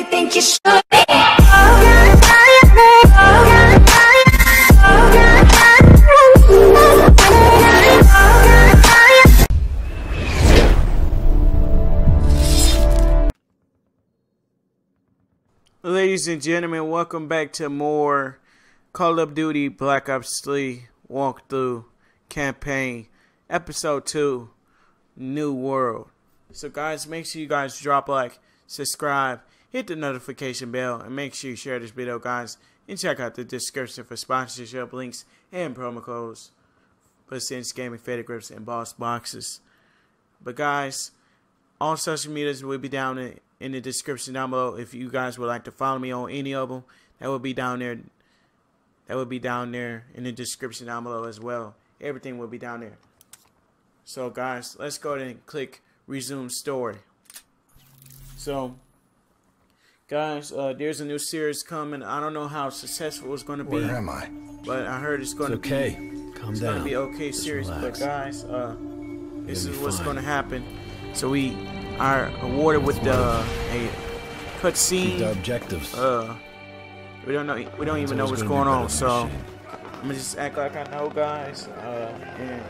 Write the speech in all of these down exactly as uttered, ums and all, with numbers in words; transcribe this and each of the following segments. really think you should be. Ladies and gentlemen, welcome back to more Call of Duty Black Ops three walkthrough campaign, episode two, New World. So guys, make sure you guys drop a like, subscribe, hit the notification bell, and make sure you share this video, guys, and check out the description for sponsorship links and promo codes for Sense Gaming, Fatalgrips, and Boss Boxes. But guys, all social medias will be down in in the description down below. If you guys would like to follow me on any of them, that will be down there. That will be down there in the description down below as well. Everything will be down there. So guys, let's go ahead and click resume story. So guys, uh, there's a new series coming. I don't know how successful it's going to be. Where am I? But I heard it's going to be okay. Calm down. It's going to be okay series. But guys, uh, this is what's going to happen. So we are awarded with the uh, a cutscene. Objectives. Uh, we don't know. We don't even know what's going on. So I'm gonna just act like I know, guys. Uh, and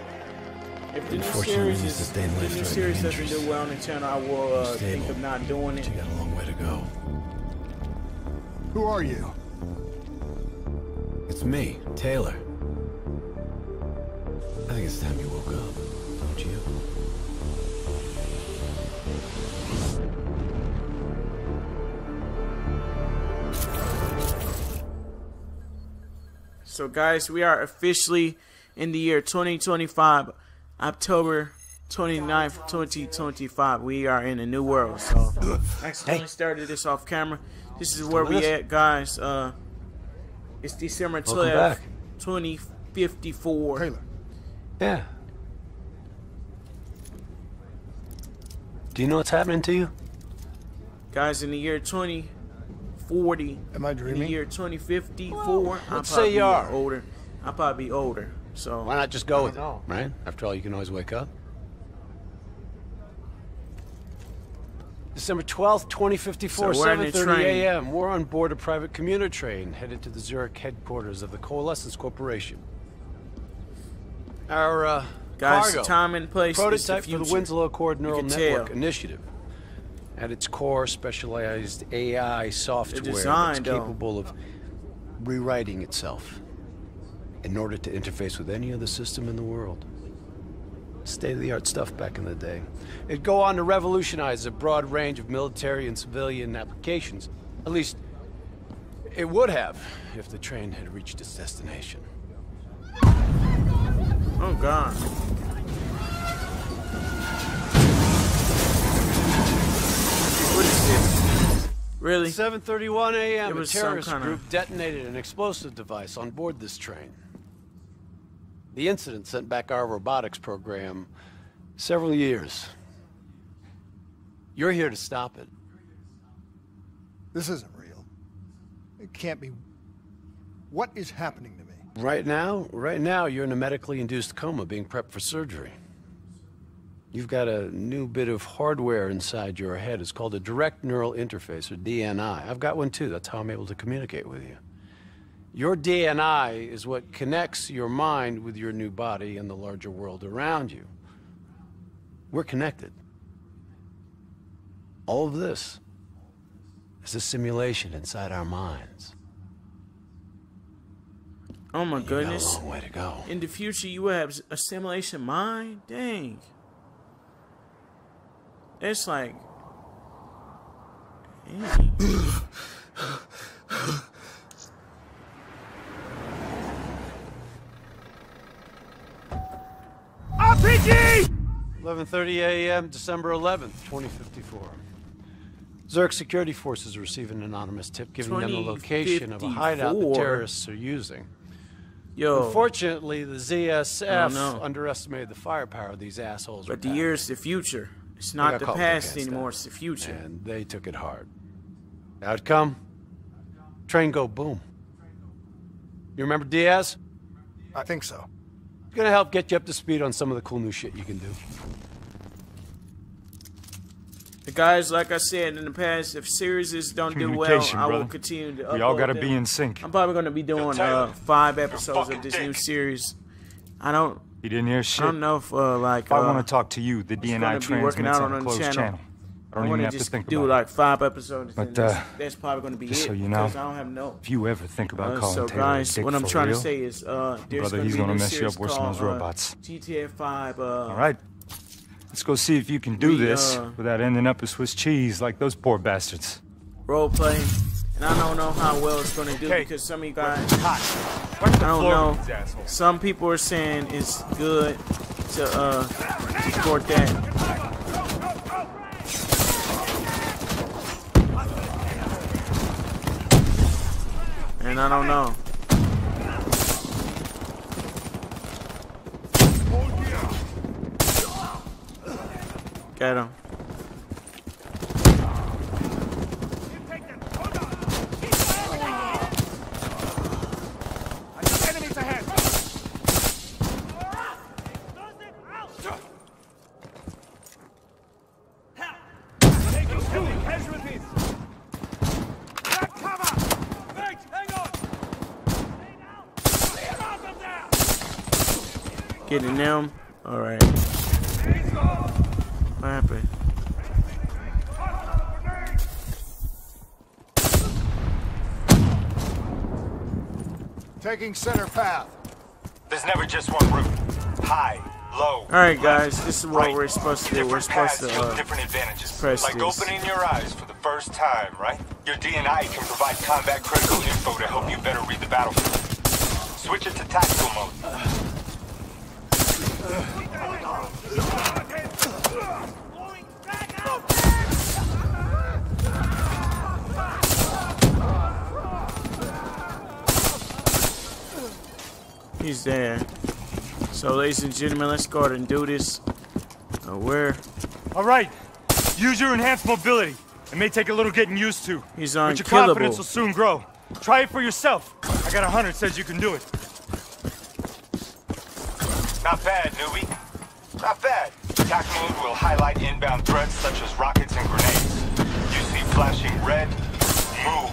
if the new series is, the new series doesn't do well on the channel, I will uh, think of not doing it. You got a long way to go. Who are you? It's me, Taylor. I think it's time you woke up, don't you? So guys, we are officially in the year twenty twenty-five, October twenty-ninth, twenty twenty-five. We are in a new world. So I accidentally started this off camera. This is where we at, guys. Uh, it's December twelfth, twenty fifty-four. Taylor. Yeah. Do you know what's happening to you? Guys, in the year twenty forty. Am I dreaming? In the year twenty fifty-four. I'll say you are older. I'll probably be older. So why not just go with it, right? After all, you can always wake up. December twelfth, twenty fifty-four, seven thirty A M We're on board a private commuter train headed to the Zurich headquarters of the Coalescence Corporation. Our uh, guys, cargo, time and place, prototype for the Winslow Accord Neural Network Initiative. At its core, specialized A I software design, that's capable though. of rewriting itself in order to interface with any other system in the world. State-of-the-art stuff back in the day. It'd go on to revolutionize a broad range of military and civilian applications. At least, it would have if the train had reached its destination. Oh, God. What is this? Really? seven thirty-one A M A terrorist group detonated an explosive device on board this train. The incident sent back our robotics program several years. You're here to stop it. This isn't real. It can't be. What is happening to me? Right now, right now, you're in a medically induced coma being prepped for surgery. You've got a new bit of hardware inside your head. It's called a direct neural interface, or D N I. I've got one too. That's how I'm able to communicate with you. Your D N I is what connects your mind with your new body and the larger world around you. We're connected. All of this is a simulation inside our minds. Oh my goodness. You got a long way to go. In the future, you will have a simulation mind? Dang. It's like, hey. R P G! eleven thirty A M, December eleventh, twenty fifty-four. Zerk Security Forces receive an anonymous tip giving them the location of a hideout the terrorists are using. Yo. Unfortunately, the Z S F underestimated the firepower of these assholes. But the year is the future. It's not the past anymore, it's the future. And they took it hard. Outcome? Train go boom. You remember Diaz? I think so. It's gonna help get you up to speed on some of the cool new shit you can do. The guys, like I said in the past, if series don't do well, I will continue to upload. We all gotta them. be in sync. I'm probably gonna be doing Taylor, uh, five episodes of this dick. new series. I don't. He didn't hear shit. I don't know if uh, like. If I uh, want to talk to you. The D N I transmits on a closed channel. channel. I don't I even have just to think do about like five episodes, but, and that's, uh, that's probably going to be just it. So you know, I don't have no. If you ever think about uh, calling so Taylor guys, a dick what I'm for trying real, to say is, uh, brother, gonna he's going to mess you up worse than those robots. G T A five. Uh, All right, let's go see if you can do we, this uh, without ending up as Swiss cheese like those poor bastards. Role play, and I don't know how well it's going to do okay. because some of you guys, hot. I don't know. Some people are saying it's good to uh, support that. And I don't know. Get him. Getting them. All right. What happened? Taking center path. There's never just one route. High, low. All right, guys. Left, this is what right. we're supposed to do. Different we're supposed to uh, different advantages. Press like this. Opening your eyes for the first time, right? Your D N I can provide combat critical info to help you better read the battlefield. Switch it to tactical mode. Uh. He's there. So, ladies and gentlemen, let's go ahead and do this. Uh, where? All right. Use your enhanced mobility. It may take a little getting used to. He's unkillable. But your confidence will soon grow. Try it for yourself. I got a hundred says you can do it. Not bad, newbie. Not bad. Attack mode will highlight inbound threats such as rockets and grenades. You see flashing red, move.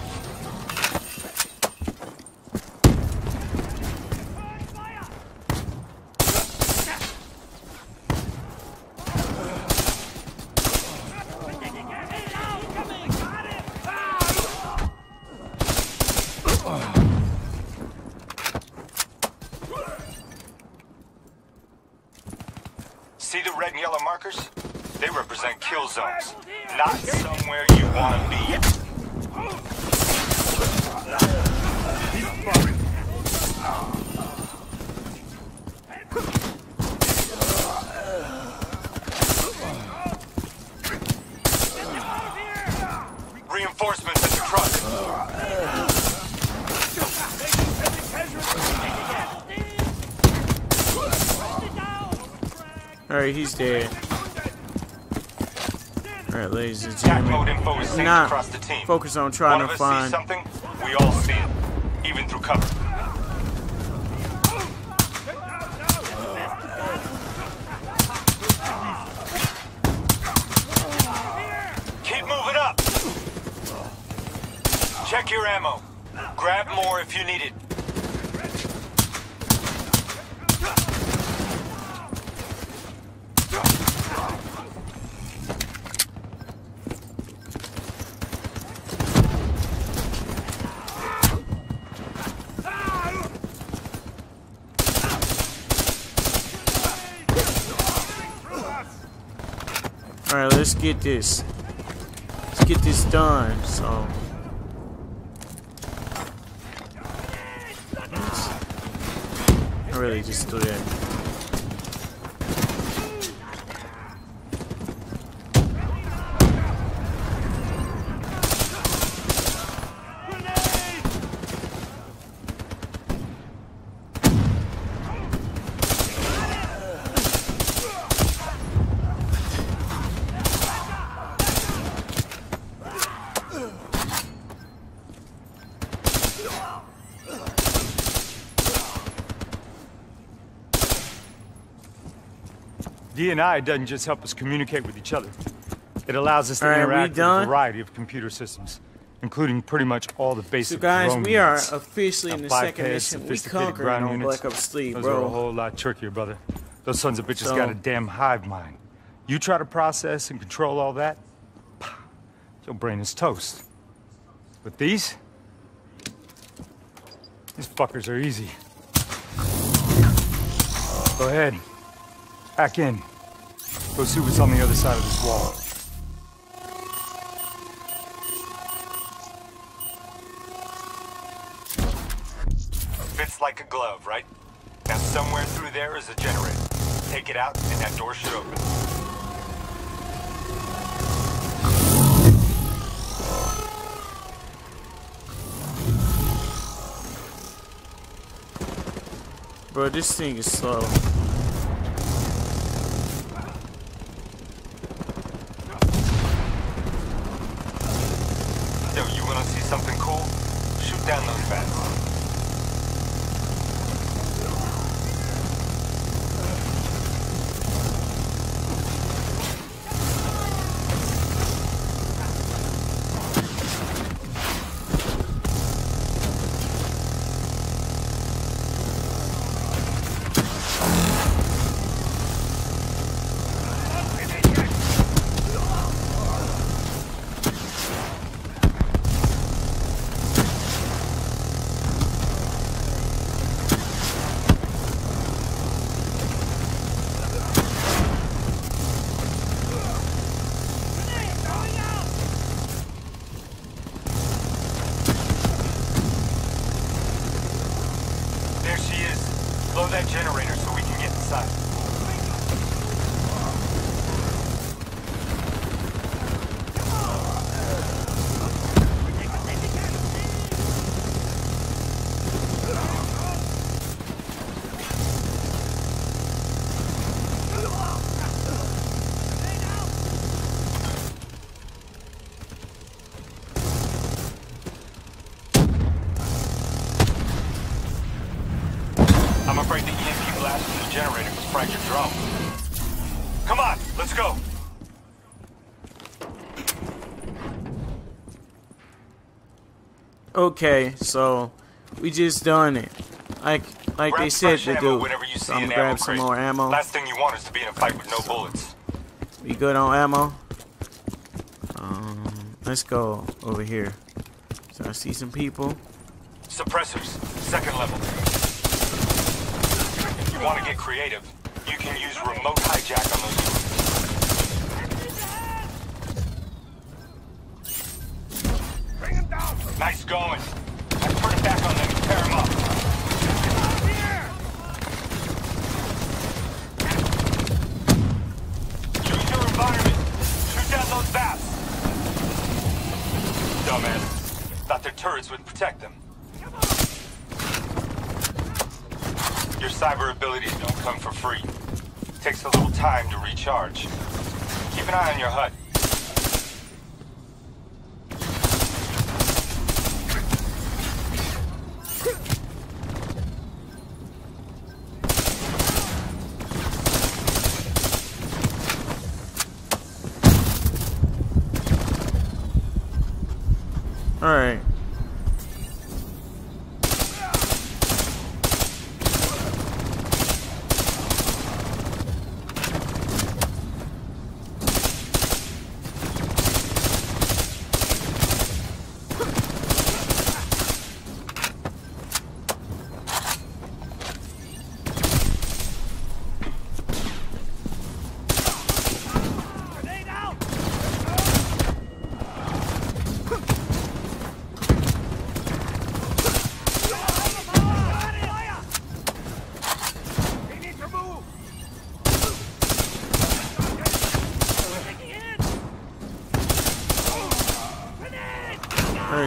See the red and yellow markers? They represent kill zones, not somewhere you want to be. Reinforcements at the truck. Alright, he's dead. Alright, ladies and gentlemen. Not focus on trying to find something. We all see it, even through cover. Keep moving up. Check your ammo. Grab more if you need it. Alright, let's get this. Let's get this done, so. Oops. I really just threw that. D N I doesn't just help us communicate with each other. It allows us to all interact with a variety of computer systems, including pretty much all the basic. So guys, we units. Are officially now in the second mission. We conquered on Black Ops three, bro. Those are a whole lot trickier, brother. Those sons of bitches so. got a damn hive mind. You try to process and control all that, your brain is toast. But these, these fuckers are easy. Go ahead, hack in. Go see what's on the other side of this wall. Fits like a glove, right? Now somewhere through there is a generator. Take it out and that door should open. Bro, this thing is slow. Yo, you wanna see something cool? Shoot down those bats. Okay, so we just done it. Like like grab they said to do. So I'm gonna grab some more ammo. Last thing you want is to be in a fight with no bullets. We good on ammo? Um, let's go over here. So I see some people. Suppressors, second level. If you want to get creative, you can use remote hijack on those units. Nice going. I put it back on them and tear them up. Use your environment. Shoot down those bats. Dumbass. Thought their turrets would protect them. Your cyber abilities don't come for free. It takes a little time to recharge. Keep an eye on your H U D.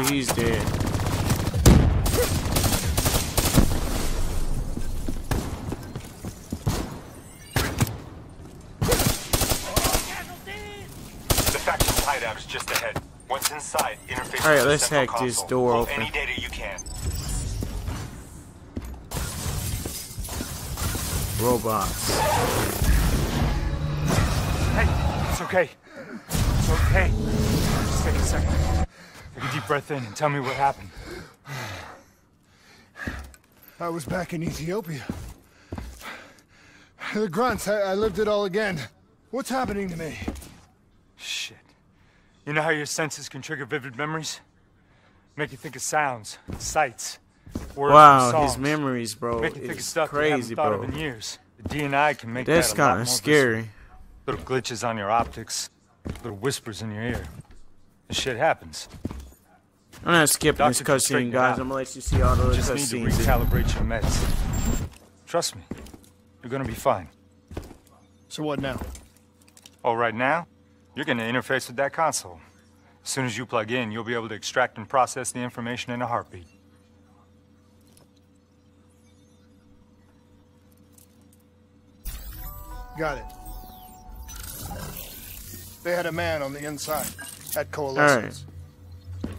He's dead. Alright, let's hack this door open. Any data you can. Robots. Hey, it's okay. It's okay. Just take a second. Take a deep breath in and tell me what happened. I was back in Ethiopia. The grunts, I, I lived it all again. What's happening to me? Shit. You know how your senses can trigger vivid memories? Make you think of sounds, sights, words, wow, songs. His memories, bro. Make you think of stuff crazy, you haven't thought bro. Of in years. The D N I can make That's that a lot more scary. Visible. Little glitches on your optics, little whispers in your ear. This shit happens. I'm gonna skip this cutscene, guys. I'm gonna let you see all those cutscenes. You just need to recalibrate your meds. Trust me, you're gonna be fine. So what now? Oh, right now, you're gonna interface with that console. As soon as you plug in, you'll be able to extract and process the information in a heartbeat. Got it. They had a man on the inside at Coalescence. Right.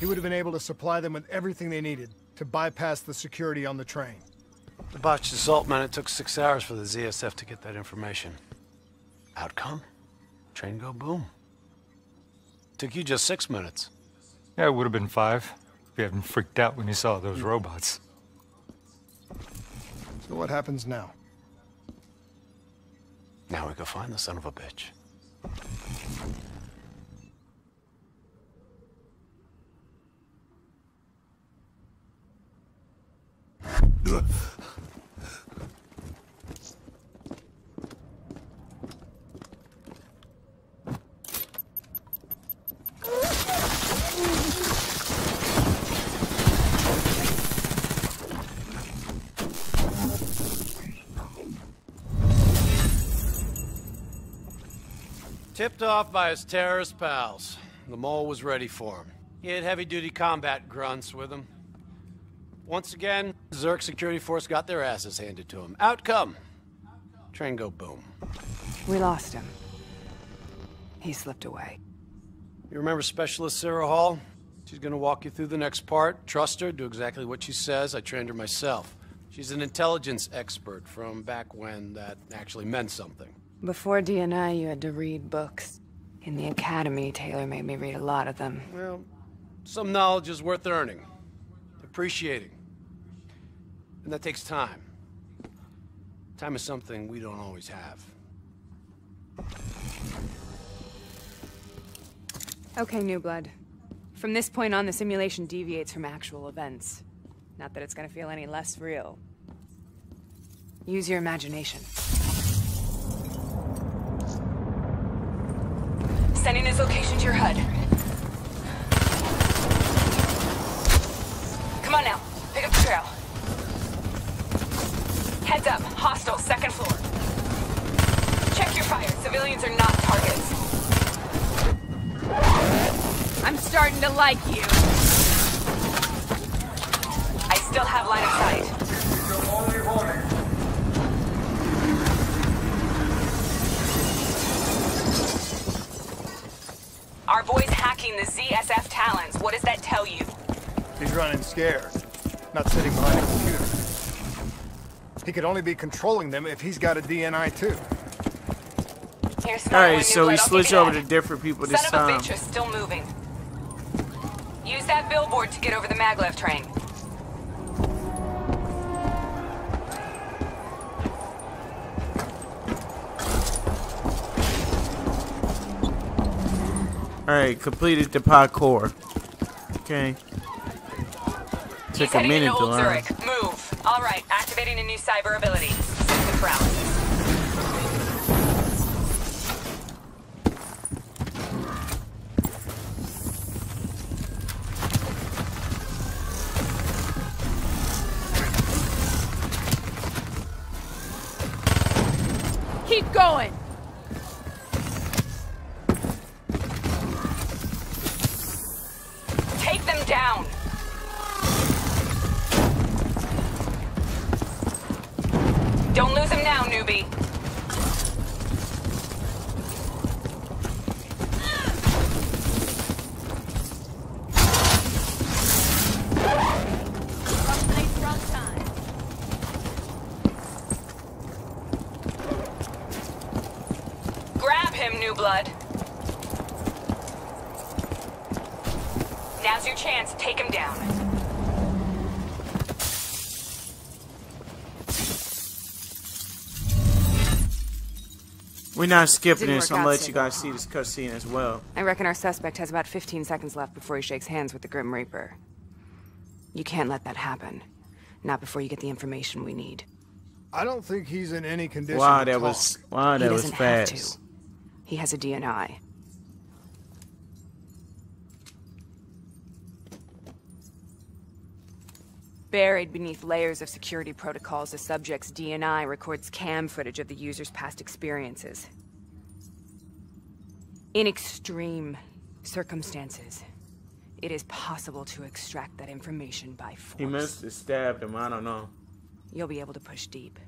He would have been able to supply them with everything they needed to bypass the security on the train. The botched assault meant it took six hours for the Z S F to get that information. Outcome? Train go boom. Took you just six minutes. Yeah, it would have been five if you hadn't freaked out when you saw those robots. So what happens now? Now we go find the son of a bitch. Tipped off by his terrorist pals. The mole was ready for him. He had heavy-duty combat grunts with him. Once again, Zerk Security Force got their asses handed to him. Outcome. Train go boom. We lost him. He slipped away. You remember Specialist Sarah Hall? She's gonna walk you through the next part. Trust her, do exactly what she says. I trained her myself. She's an intelligence expert from back when that actually meant something. Before D N I, you had to read books. In the academy, Taylor made me read a lot of them. Well, some knowledge is worth earning, appreciating. And that takes time. Time is something we don't always have. Okay, New Blood. From this point on, the simulation deviates from actual events. Not that it's gonna feel any less real. Use your imagination. Sending his location to your H U D. Come on now, pick up the trail. Heads up, hostile, second floor. Check your fire, civilians are not targets. I'm starting to like you. I still have line of sight. Our boy's hacking the Z S F Talons. What does that tell you? He's running scared, not sitting behind a computer. He could only be controlling them if he's got a D N I too. Alright, so we switch over to different people this time. Son of a bitch is still moving. Use that billboard to get over the maglev train. Alright, completed the parkour. Okay. Took He's a minute to learn. Move. Alright, activating a new cyber ability. System paralysis. Keep going! Down. Don't lose him now, newbie. Grab him. your chance, take him down. We're not skipping this. I'm gonna let you guys see this cutscene as well. I reckon our suspect has about fifteen seconds left before he shakes hands with the Grim Reaper. You can't let that happen. Not before you get the information we need. I don't think he's in any condition. Wow, that was wow, that was fast. He has a D N I. Buried beneath layers of security protocols, the subject's D N I records cam footage of the user's past experiences. In extreme circumstances, it is possible to extract that information by force. He must have stabbed him, I don't know. You'll be able to push deep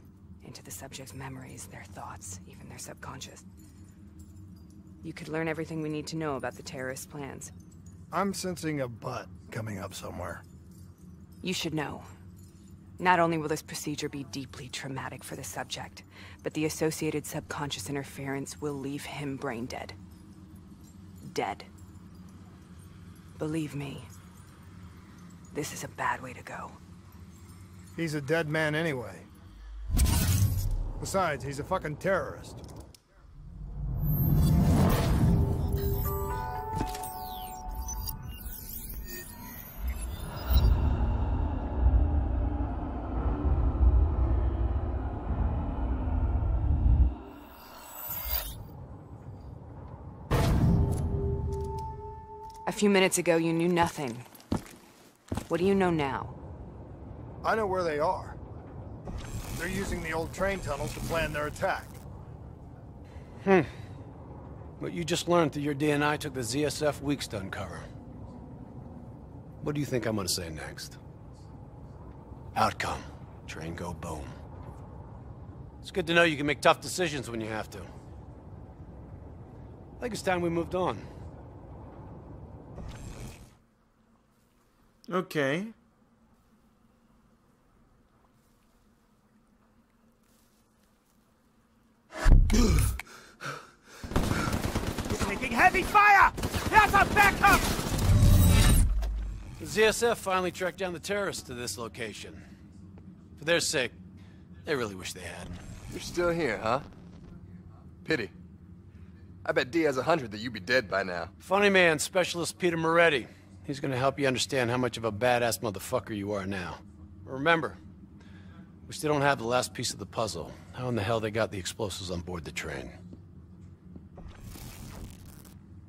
into the subject's memories, their thoughts, even their subconscious. You could learn everything we need to know about the terrorist plans. I'm sensing a butt coming up somewhere. You should know. Not only will this procedure be deeply traumatic for the subject, but the associated subconscious interference will leave him brain dead. Dead. Believe me, this is a bad way to go. He's a dead man anyway. Besides, he's a fucking terrorist. A few minutes ago, you knew nothing. What do you know now? I know where they are. They're using the old train tunnels to plan their attack. Hmm. But you just learned that your D N I took the Z S F weeks to uncover. What do you think I'm gonna say next? Outcome. Train go boom. It's good to know you can make tough decisions when you have to. I think it's time we moved on. Okay. Taking heavy fire! That's a backup! The Z S F finally tracked down the terrorists to this location. For their sake, they really wish they had. You're still here, huh? Pity. I bet Diaz a hundred that you'd be dead by now. Funny man, Specialist Peter Moretti. He's gonna help you understand how much of a badass motherfucker you are now. But remember, we still don't have the last piece of the puzzle. How in the hell they got the explosives on board the train.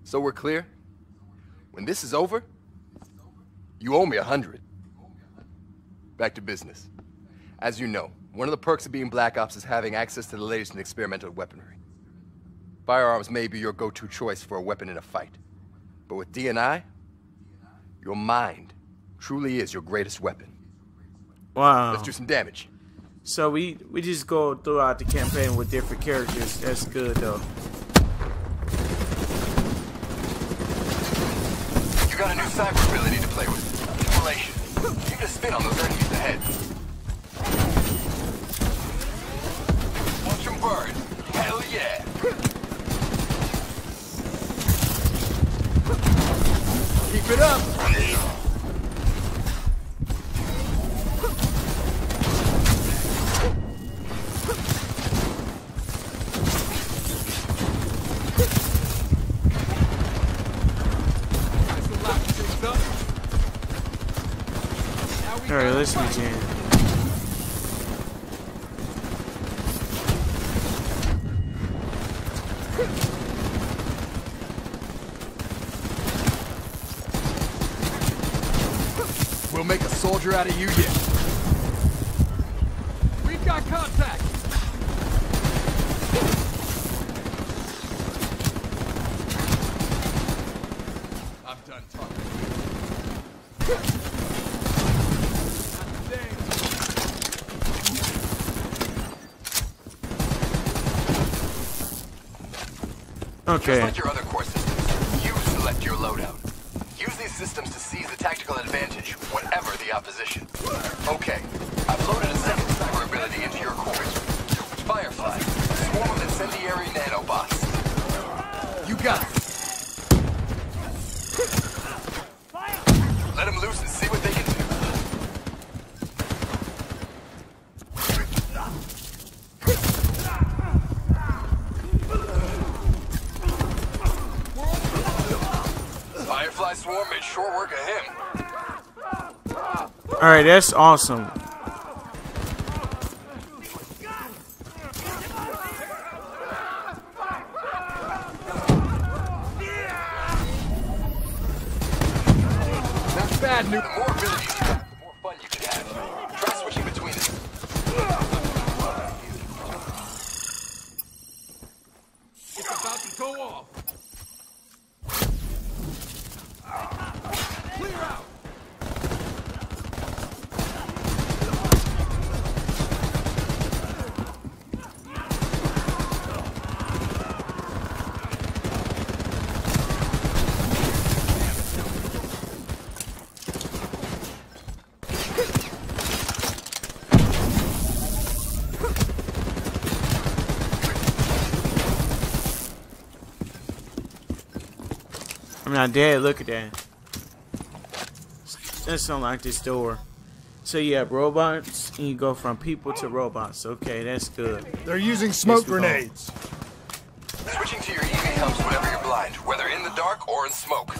So we're clear? When this is over, you owe me a hundred. Back to business. As you know, one of the perks of being Black Ops is having access to the latest in experimental weaponry. Firearms may be your go-to choice for a weapon in a fight. But with D N I, your mind truly is your greatest weapon. Wow. Let's do some damage. So we we just go throughout the campaign with different characters. That's good though. You got a new cyber ability to play with. Immolation. You can spin on those enemies ahead. Watch them burn. Hell yeah. Keep it up. Alright, let's begin. We'll make a soldier out of you yet. We've got contact. I'm done talking. Okay. Just like your other core systems, you select your loadout. Use these systems to seize the tactical advantage, whatever the opposition. Okay, I've loaded a second cyber ability into your cores. Firefly, swarm of incendiary nanobots. You got it. Firefly Swarm made short work of him. Alright, that's awesome. Not bad, new. The more abilities you have, the more fun you can have. Try switching between them. It's about to go off. I'm not dead, look at that. Let's unlock this door. So you have robots, and you go from people to robots. Okay, that's good. They're using smoke grenades. Switching to your E V helps whenever you're blind, whether in the dark or in smoke.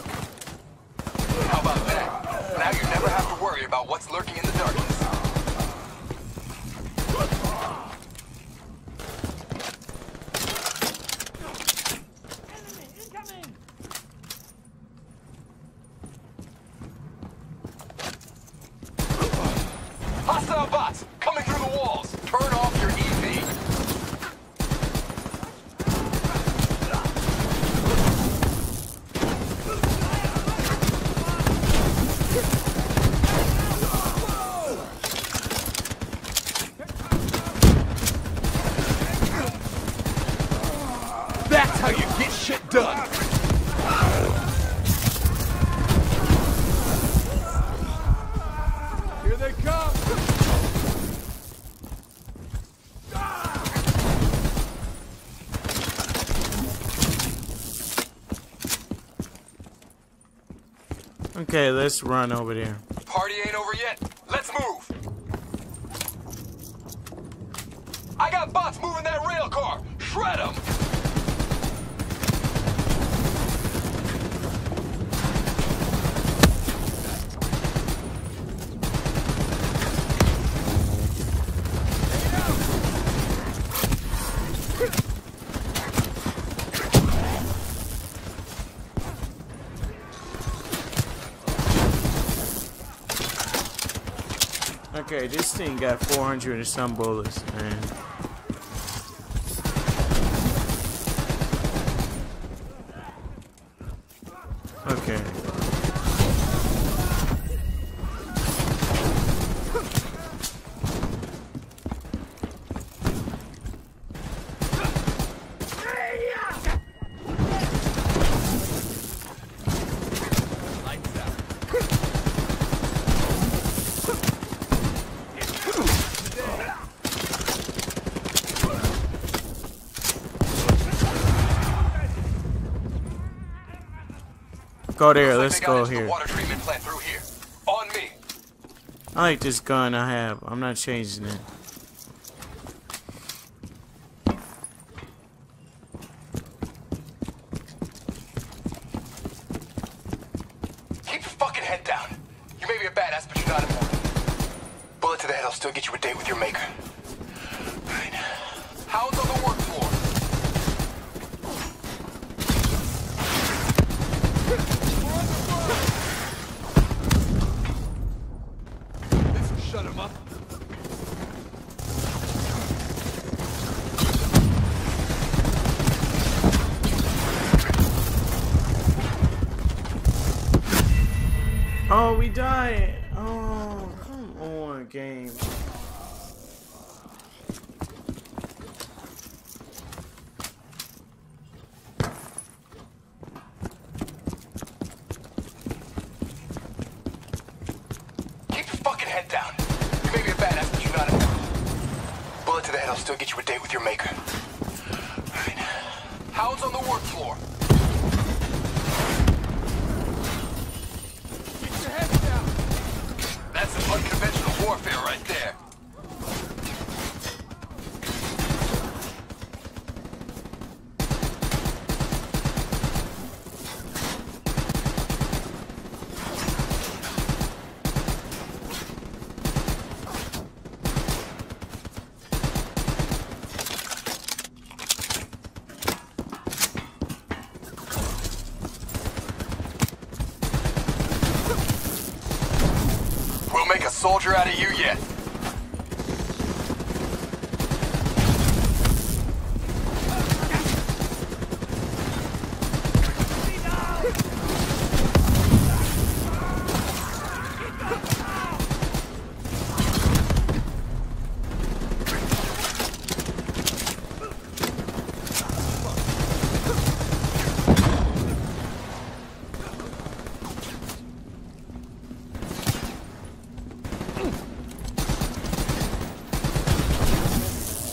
How about that? Now you never have to worry about what's lurking in the darkness. Okay, let's run over there. Party ain't over yet. Let's move. I got bots moving that rail car. Shred them. Okay, this thing got four hundred or some bullets, man. Okay. Go there, let's go here. I like this gun I have. I'm not changing it. Keep your fucking head down. You may be a badass, but you're not important. Bullet to the head will still get you a date with your maker. Right. How's on the work floor? Oh, we died. Oh, come on, game. a soldier out of you yet.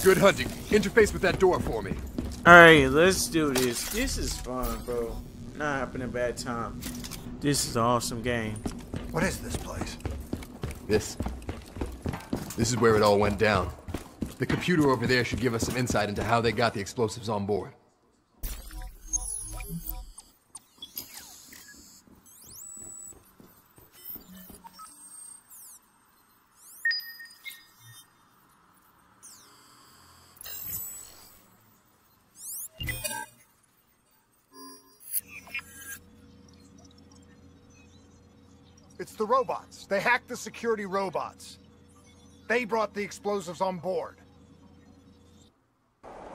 Good hunting. Interface with that door for me. Alright, let's do this. This is fun, bro. Not happening a bad time. This is an awesome game. What is this place? This. This is where it all went down. The computer over there should give us some insight into how they got the explosives on board. It's the robots. They hacked the security robots. They brought the explosives on board.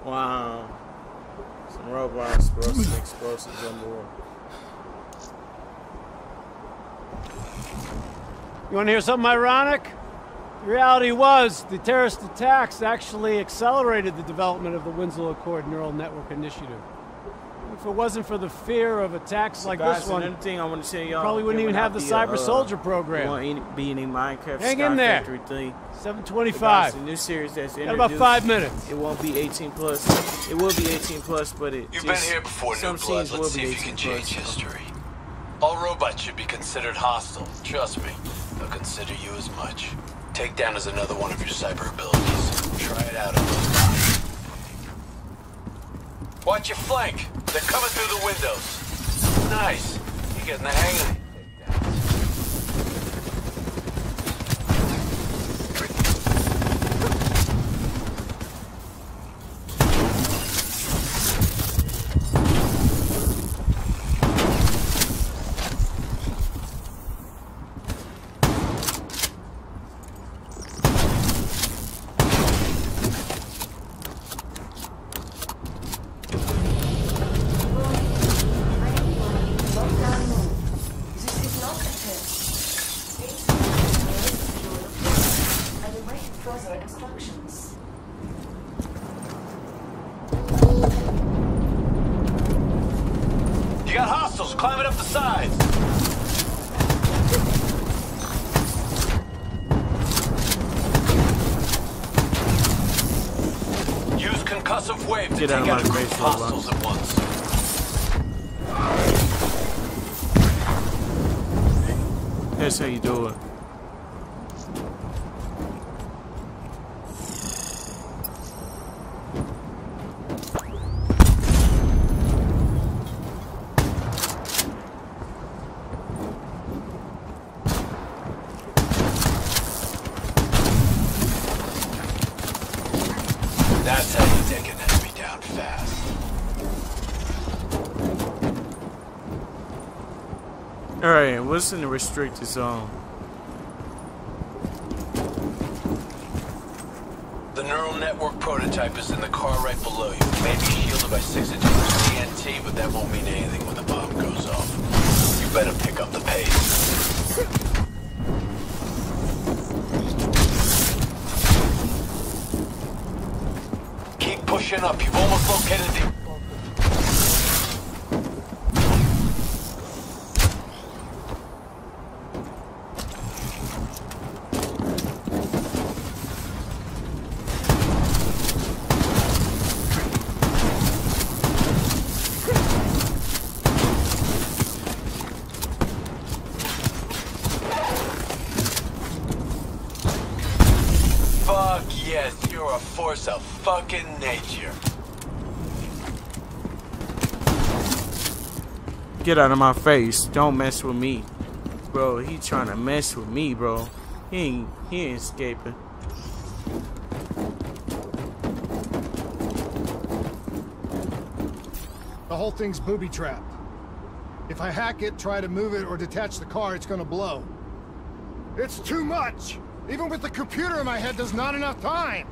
Wow. Some robots brought some explosives on board. You want to hear something ironic? The reality was the terrorist attacks actually accelerated the development of the Winslow Accord Neural Network Initiative. If it wasn't for the fear of attacks like guys, this one, another thing I want to say, y'all, probably wouldn't even have the Cyber a, uh, Soldier program. Won't be any Minecraft Hang Star in there. Factory thing. seven twenty-five. The new series that's in about five minutes. It won't be eighteen plus. It will be eighteen plus, but it. You've just, been here before, new blood. Let's see if you can change history. All robots should be considered hostile. Trust me, they'll consider you as much. Takedown is another one of your cyber abilities. Try it out. Watch your flank. They're coming through the windows. Nice. You're getting the hang of it. Wave to get out of my face, hostiles at once. That's how you do it. Alright, what's in the restricted zone? The neural network prototype is in the car right below you. Maybe shielded by six inches of T N T, but that won't mean anything when the bomb goes off. You better pick up the pace. Keep pushing up. You've almost located the... Of fucking nature. Get out of my face. Don't mess with me. Bro, he trying to mess with me, bro. He ain't, he ain't escaping. The whole thing's booby-trapped. If I hack it, try to move it, or detach the car, it's gonna blow. It's too much! Even with the computer in my head, there's not enough time!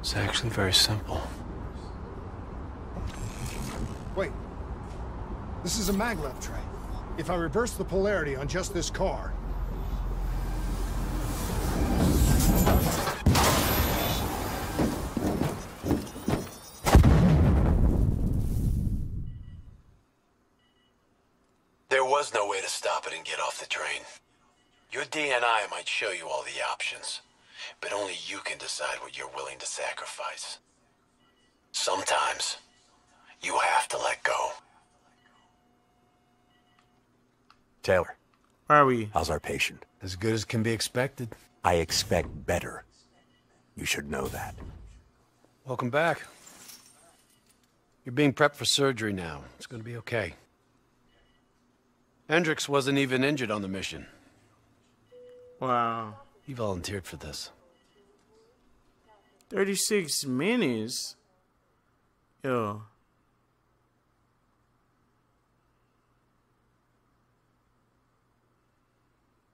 It's actually very simple. Wait. This is a maglev train. If I reverse the polarity on just this car... There was no way to stop it and get off the train. Your D N I might show you all the options, but only you can decide what you're willing to sacrifice. Sometimes, you have to let go. Taylor. Where are we? How's our patient? As good as can be expected. I expect better. You should know that. Welcome back. You're being prepped for surgery now. It's going to be okay. Hendrix wasn't even injured on the mission. Wow. He volunteered for this. thirty-six minis? Yo.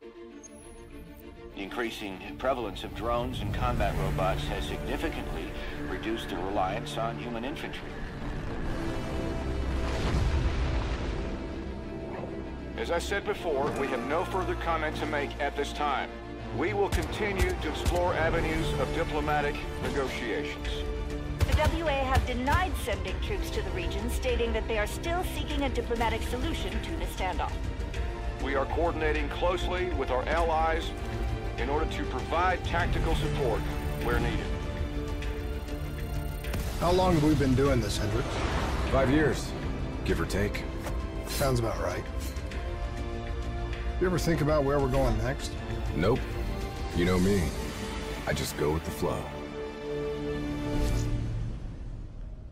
The increasing prevalence of drones and combat robots has significantly reduced the reliance on human infantry. As I said before, we have no further comment to make at this time. We will continue to explore avenues of diplomatic negotiations. The W A have denied sending troops to the region, stating that they are still seeking a diplomatic solution to the standoff. We are coordinating closely with our allies in order to provide tactical support where needed. How long have we been doing this, Hendrix? Five years, give or take. Sounds about right. You ever think about where we're going next? Nope. You know me. I just go with the flow.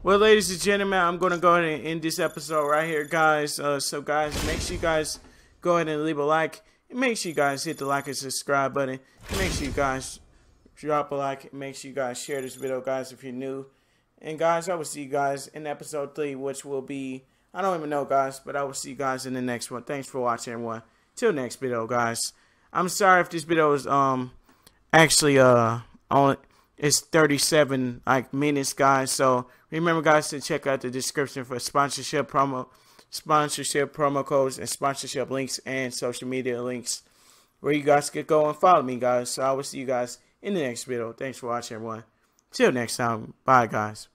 Well, ladies and gentlemen, I'm going to go ahead and end this episode right here, guys. Uh, so, guys, make sure you guys go ahead and leave a like. And make sure you guys hit the like and subscribe button. And make sure you guys drop a like. And make sure you guys share this video, guys, if you're new. And, guys, I will see you guys in episode three, which will be... I don't even know, guys, but I will see you guys in the next one. Thanks for watching, everyone. Till next video, guys. I'm sorry if this video is um actually uh on it's thirty-seven like minutes, guys. So remember, guys, to check out the description for sponsorship promo, sponsorship promo codes, and sponsorship links and social media links where you guys could go and follow me, guys. So I will see you guys in the next video. Thanks for watching, everyone. Till next time. Bye, guys.